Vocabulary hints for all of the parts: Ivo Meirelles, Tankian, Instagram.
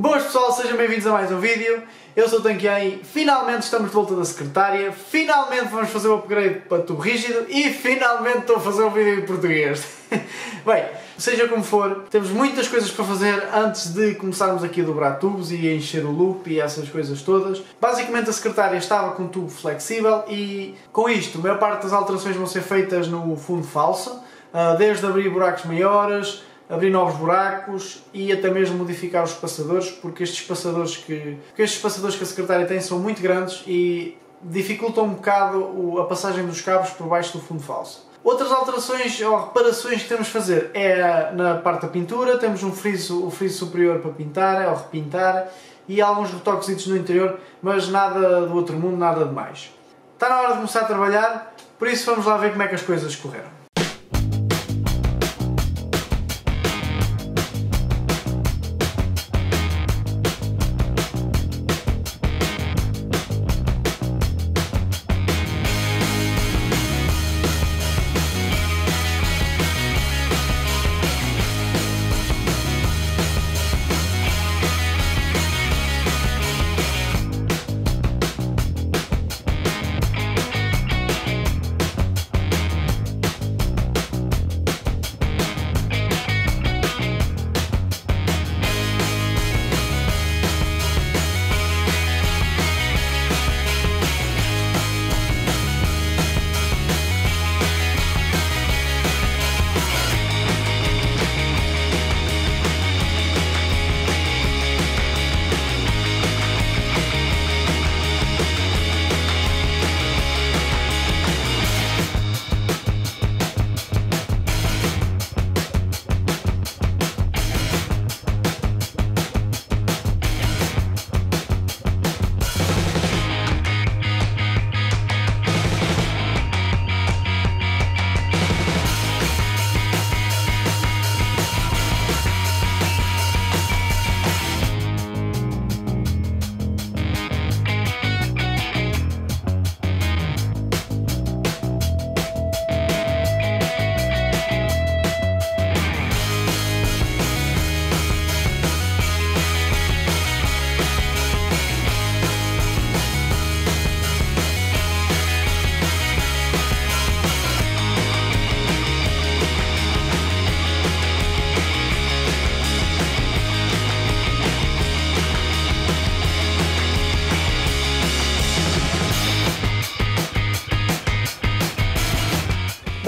Boas pessoal, sejam bem-vindos a mais um vídeo. Eu sou o Tankian e finalmente estamos de volta da secretária, finalmente vamos fazer o upgrade para tubo rígido e finalmente estou a fazer um vídeo em português. Bem, seja como for, temos muitas coisas para fazer antes de começarmos aqui a dobrar tubos e a encher o loop e essas coisas todas. Basicamente a secretária estava com um tubo flexível e com isto a maior parte das alterações vão ser feitas no fundo falso, desde abrir buracos maiores, abrir novos buracos e até mesmo modificar os espaçadores, porque estes espaçadores que a secretária tem são muito grandes e dificultam um bocado a passagem dos cabos por baixo do fundo falso. Outras alterações ou reparações que temos de fazer é na parte da pintura. Temos o friso superior para pintar ou repintar e alguns retoquezitos no interior, mas nada do outro mundo, nada de mais. Está na hora de começar a trabalhar, por isso vamos lá ver como é que as coisas correram.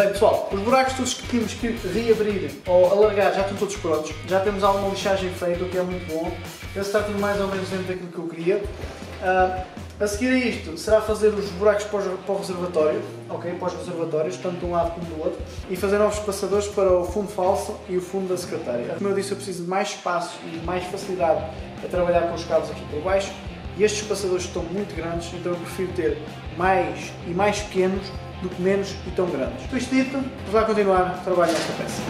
Bem pessoal, os buracos todos que tínhamos que reabrir ou alargar já estão todos prontos, já temos alguma lixagem feita, o que é muito bom. Esse está tudo mais ou menos dentro daquilo que eu queria. A seguir a isto será fazer os buracos para o reservatório, ok? Para os reservatórios, tanto de um lado como do outro, e fazer novos passadores para o fundo falso e o fundo da secretária. Como eu disse, eu preciso de mais espaço e mais facilidade a trabalhar com os cabos aqui por baixo, e estes passadores estão muito grandes, então eu prefiro ter mais e mais pequenos do que menos e tão grandes. Tudo isto dito, vamos lá continuar o trabalho nesta peça.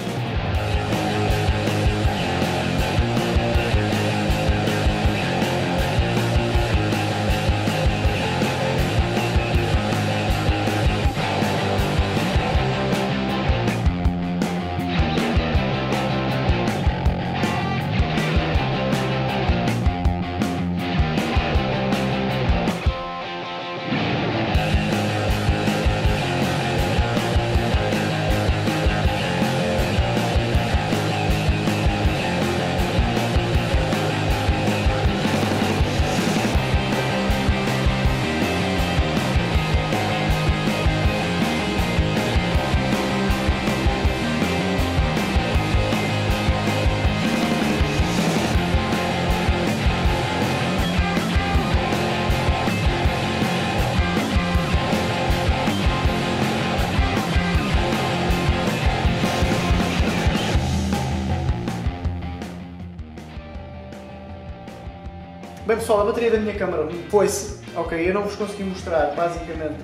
Bem pessoal, a bateria da minha câmara foi-se, ok, eu não vos consegui mostrar basicamente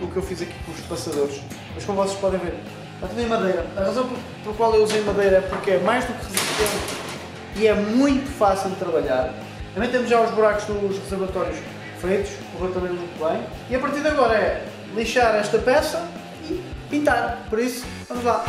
o que eu fiz aqui com os passadores, mas como vocês podem ver, está tudo em madeira. A razão pela qual eu usei madeira é porque é mais do que resistente e é muito fácil de trabalhar. Também temos já os buracos dos reservatórios feitos, correu também muito bem, e a partir de agora é lixar esta peça e pintar, por isso vamos lá.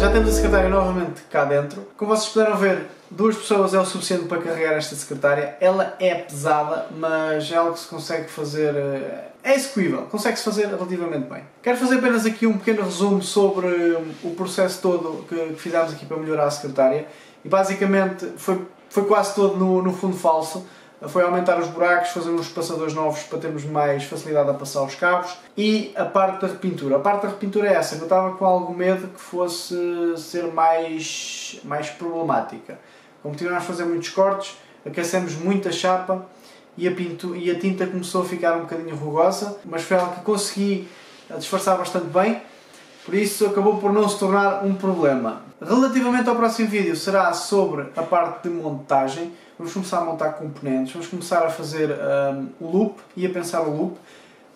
já temos a secretária novamente cá dentro. Como vocês puderam ver, duas pessoas é o suficiente para carregar esta secretária. Ela é pesada, mas é algo que se consegue fazer... é execuível, consegue-se fazer relativamente bem. Quero fazer apenas aqui um pequeno resumo sobre o processo todo que fizemos aqui para melhorar a secretária. E basicamente foi quase todo no fundo falso. Foi aumentar os buracos, fazer uns passadores novos para termos mais facilidade a passar os cabos e a parte da repintura. A parte da repintura é essa, que eu estava com algum medo que fosse ser mais problemática. Como tivemos a fazer muitos cortes, aquecemos muito a chapa e a tinta começou a ficar um bocadinho rugosa, mas foi algo que consegui disfarçar bastante bem, por isso acabou por não se tornar um problema. Relativamente ao próximo vídeo será sobre a parte de montagem. Vamos começar a montar componentes, vamos começar a fazer o loop e a pensar o loop.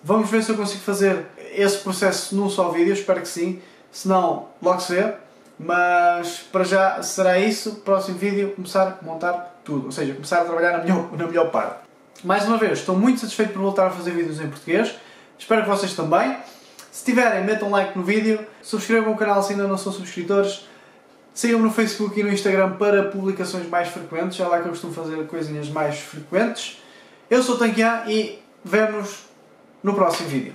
Vamos ver se eu consigo fazer esse processo num só vídeo, espero que sim. Se não, logo se vê. Mas para já será isso. Próximo vídeo, começar a montar tudo. Ou seja, começar a trabalhar na melhor parte. Mais uma vez, estou muito satisfeito por voltar a fazer vídeos em português. Espero que vocês também. Se tiverem, metam like no vídeo. Subscrevam o canal se ainda não são subscritores. Sigam-me no Facebook e no Instagram para publicações mais frequentes. É lá que eu costumo fazer coisinhas mais frequentes. Eu sou o Tankian e vemo-nos no próximo vídeo.